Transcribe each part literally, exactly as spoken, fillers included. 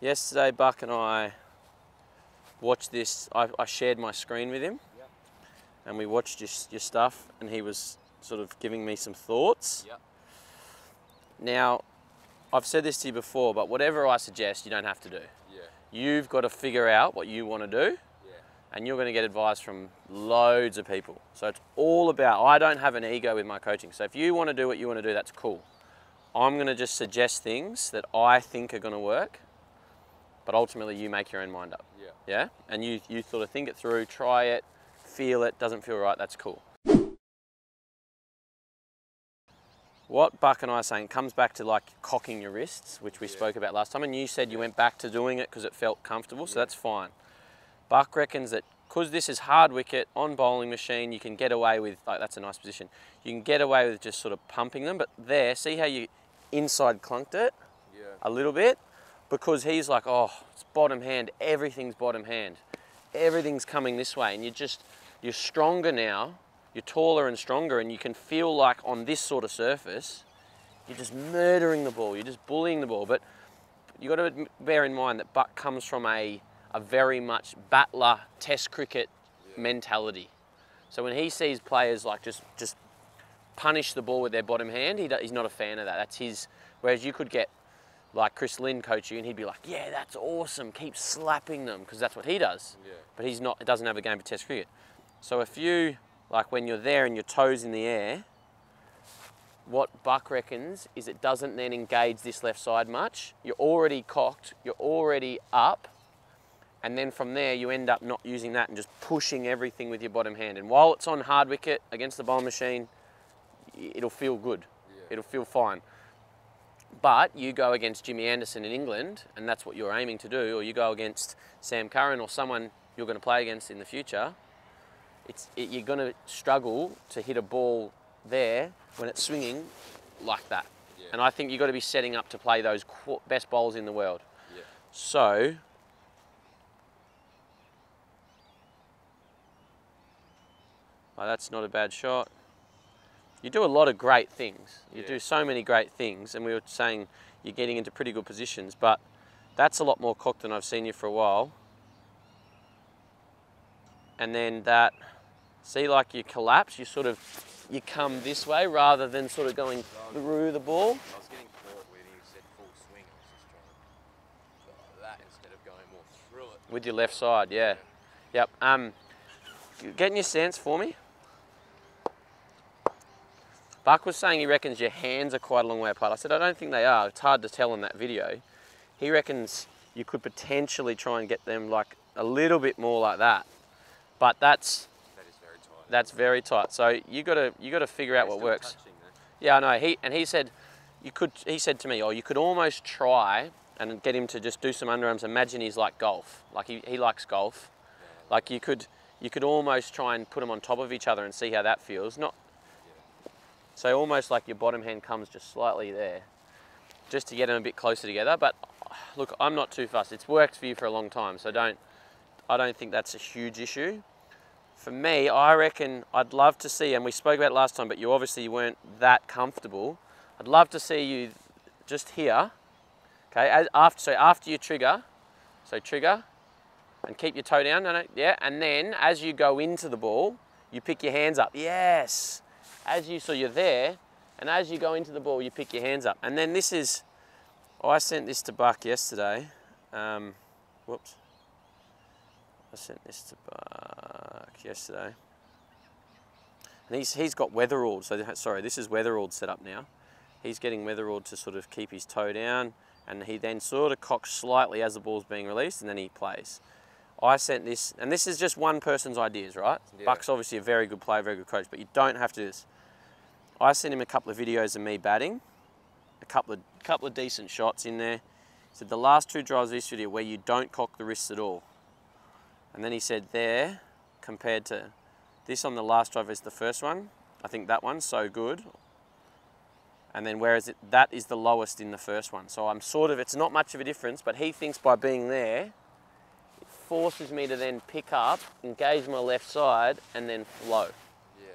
Yesterday, Buck and I watched this. I, I shared my screen with him, yep. and we watched your, your stuff, and he was sort of giving me some thoughts. Yep. Now, I've said this to you before, but whatever I suggest, you don't have to do. Yeah. You've got to figure out what you want to do, yeah. and you're going to get advice from loads of people. So it's all about, I don't have an ego with my coaching. So if you want to do what you want to do, that's cool. I'm going to just suggest things that I think are going to work, but ultimately you make your own mind up. Yeah. Yeah? And you, you sort of think it through, try it, feel it, doesn't feel right, that's cool. What Buck and I are saying comes back to like cocking your wrists, which we yeah. spoke about last time, and you said you went back to doing it because it felt comfortable, so yeah. that's fine. Buck reckons that because this is hard wicket on bowling machine, you can get away with, like that's a nice position, you can get away with just sort of pumping them, but there, see how you inside clunked it yeah. a little bit? Because he's like, oh, it's bottom hand, everything's bottom hand. Everything's coming this way, and you're just, you're stronger now, you're taller and stronger, and you can feel like on this sort of surface, you're just murdering the ball, you're just bullying the ball. But you've got to bear in mind that Buck comes from a, a very much battler, test cricket yeah. mentality. So when he sees players like just, just punish the ball with their bottom hand, he, he's not a fan of that. That's his, whereas you could get like Chris Lynn coach you and he'd be like, yeah, that's awesome, keep slapping them, because that's what he does. Yeah. But he's not, doesn't have a game for test cricket. So if you, like when you're there and your toes in the air, what Buck reckons is it doesn't then engage this left side much. You're already cocked, you're already up, and then from there you end up not using that and just pushing everything with your bottom hand. And while it's on hard wicket against the bowling machine, it'll feel good, yeah. it'll feel fine. But you go against Jimmy Anderson in England, and that's what you're aiming to do, or you go against Sam Curran or someone you're going to play against in the future, It's, it, you're going to struggle to hit a ball there when it's swinging like that. Yeah. And I think you've got to be setting up to play those qu best bowls in the world. Yeah. So, well, that's not a bad shot. You do a lot of great things. You yeah. do so many great things. And we were saying you're getting into pretty good positions, but that's a lot more cocked than I've seen you for a while. And then that, see like you collapse, you sort of, you come this way rather than sort of going through the ball. I was getting caught when you said full swing. I was just trying to go like that instead of going more through it. With your left side, yeah. yeah. Yep. Um, getting your stance for me. Buck was saying he reckons your hands are quite a long way apart. I said, I don't think they are. It's hard to tell in that video. He reckons you could potentially try and get them like a little bit more like that. But that's that is very tight. That's very tight. So you gotta you gotta figure yeah, out what works. Touching, yeah, I know. He and he said you could he said to me, oh, you could almost try and get him to just do some underarms. Imagine he's like golf. Like he, he likes golf. Yeah, like you could you could almost try and put them on top of each other and see how that feels. Not yeah. So almost like your bottom hand comes just slightly there. Just to get them a bit closer together. But look, I'm not too fussed. It's worked for you for a long time, so don't I don't think that's a huge issue. For me, I reckon I'd love to see, and we spoke about it last time, but you obviously weren't that comfortable. I'd love to see you just here, okay? As after, so after you trigger, so trigger, and keep your toe down, no, no, yeah, and then as you go into the ball, you pick your hands up, yes. As you, so you're there, and as you go into the ball, you pick your hands up. And then this is, oh, I sent this to Buck yesterday, um, whoops. I sent this to Buck yesterday. And he's, he's got Weatherald, so sorry, this is Weatherald set up now. He's getting Weatherald to sort of keep his toe down, and he then sort of cocks slightly as the ball's being released, and then he plays. I sent this, and this is just one person's ideas, right? Yeah. Buck's obviously a very good player, very good coach, but you don't have to do this. I sent him a couple of videos of me batting, a couple of, couple of decent shots in there. He said, the last two drives of this video where you don't cock the wrists at all. And then he said there, compared to this on the last drive is the first one. I think that one's so good. And then whereas it, that is the lowest in the first one. So I'm sort of, it's not much of a difference, but he thinks by being there, it forces me to then pick up, engage my left side, and then flow. Yeah.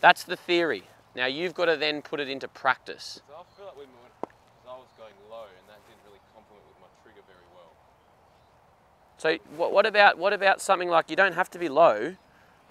That's the theory. Now you've got to then put it into practice. So I feel like we moved, because I was going low and that didn't really complement with my trigger very well. So what, what about what about something like, you don't have to be low,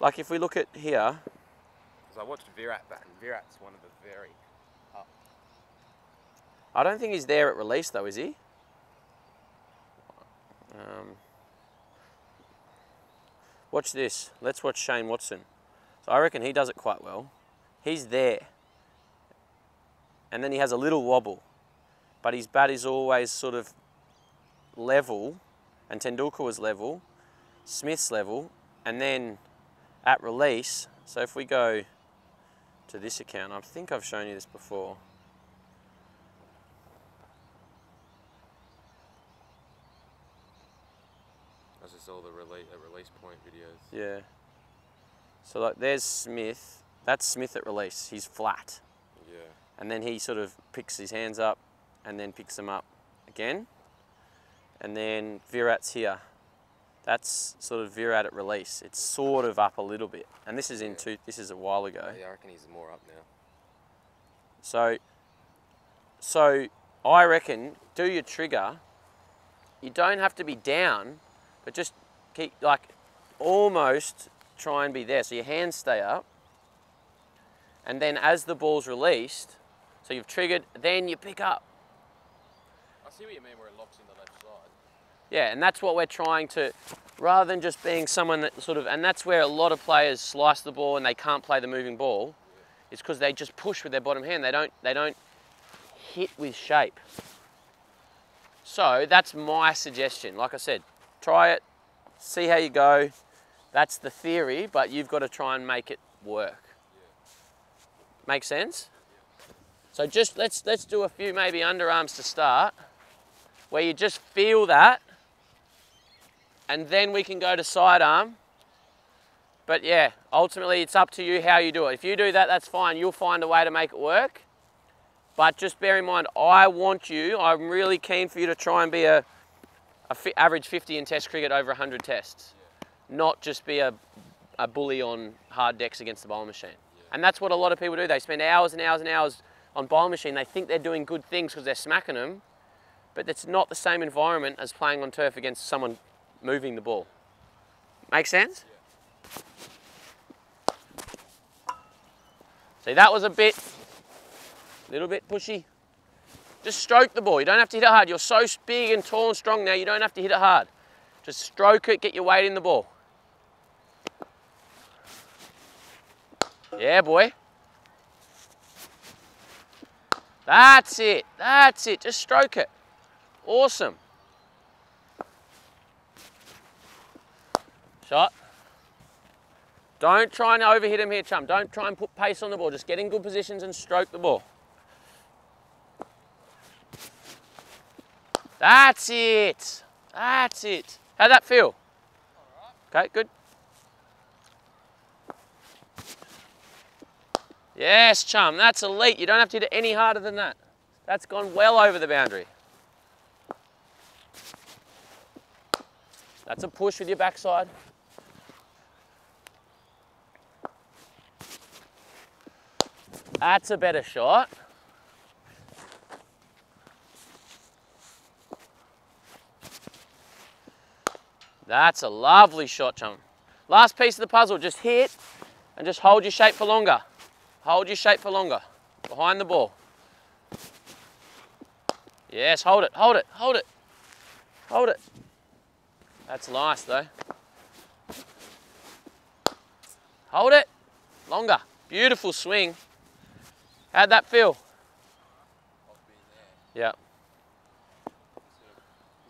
like if we look at here. Because I watched Virat bat, and Virat's one of the very up. I don't think he's there at release though, is he? Um, watch this. Let's watch Shane Watson. So I reckon he does it quite well. He's there. And then he has a little wobble. But his bat is always sort of level, and Tendulkar was level, Smith's level, and then at release, so if we go to this account, I think I've shown you this before. That's just all the release, uh, release point videos. Yeah. So like there's Smith, that's Smith at release, he's flat. Yeah. And then he sort of picks his hands up, and then picks them up again. And then Virat's here. That's sort of Virat at release. It's sort of up a little bit. And this is in yeah. two, this is a while ago. Yeah, I reckon he's more up now. So, so I reckon, do your trigger. You don't have to be down, but just keep, like, almost try and be there. So your hands stay up. And then as the ball's released, so you've triggered, then you pick up. I see what you mean where it locks in the left side. Yeah, and that's what we're trying to, rather than just being someone that sort of, and that's where a lot of players slice the ball and they can't play the moving ball. Yeah. It's because they just push with their bottom hand. They don't, they don't hit with shape. So that's my suggestion. Like I said, try it, see how you go. That's the theory, but you've got to try and make it work. Yeah. Make sense? Yeah. So just let's let's do a few maybe underarms to start, where you just feel that, and then we can go to sidearm. But yeah, ultimately it's up to you how you do it. If you do that, that's fine. You'll find a way to make it work. But just bear in mind, I want you, I'm really keen for you to try and be a, a fi average fifty in test cricket over one hundred tests. Yeah. Not just be a, a bully on hard decks against the bowling machine. Yeah. And that's what a lot of people do. They spend hours and hours and hours on bowling machine. They think they're doing good things because they're smacking them. But it's not the same environment as playing on turf against someone moving the ball. Make sense? Yeah. See, that was a bit, a little bit pushy. Just stroke the ball. You don't have to hit it hard. You're so big and tall and strong now, you don't have to hit it hard. Just stroke it, get your weight in the ball. Yeah, boy. That's it. That's it. Just stroke it. Awesome. Shot. Don't try and overhit him here, chum. Don't try and put pace on the ball. Just get in good positions and stroke the ball. That's it. That's it. How'd that feel? All right. Okay, good. Yes, chum. That's elite. You don't have to hit it any harder than that. That's gone well over the boundary. That's a push with your backside. That's a better shot. That's a lovely shot, chum. Last piece of the puzzle, just hit and just hold your shape for longer. Hold your shape for longer, behind the ball. Yes, hold it, hold it, hold it, hold it. That's nice though. Hold it, longer. Beautiful swing. How'd that feel? Yeah.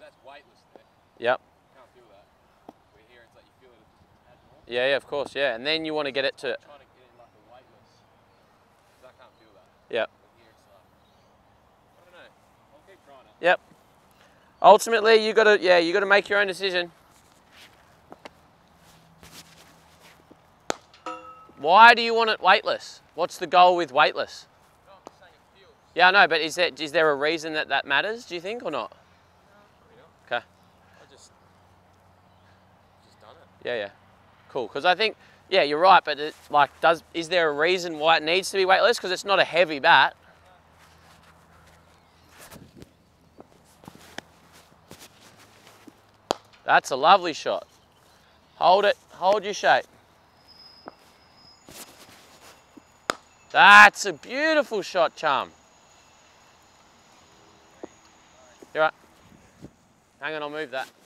That's weightless there. Yep. You can't feel that. We're here, it's like you feel it. Yeah, yeah, of course, yeah. And then you want to get it to. Trying to get it like a weightless. Because I can't feel that. Yep. Here it's like, I don't know. I'll keep trying it. Yep. Ultimately, you gotta, yeah, you gotta make your own decision. Why do you want it weightless? What's the goal with weightless? No, I'm just saying it feels. Yeah, I know, but is there, is there a reason that that matters, do you think, or not? No, probably not. Okay. I just, just done it. Yeah, yeah. Cool, because I think, yeah, you're right, but it, like, does, is there a reason why it needs to be weightless? Because it's not a heavy bat. That's a lovely shot. Hold it, hold your shape. That's a beautiful shot, chum. You're right. Hang on, I'll move that.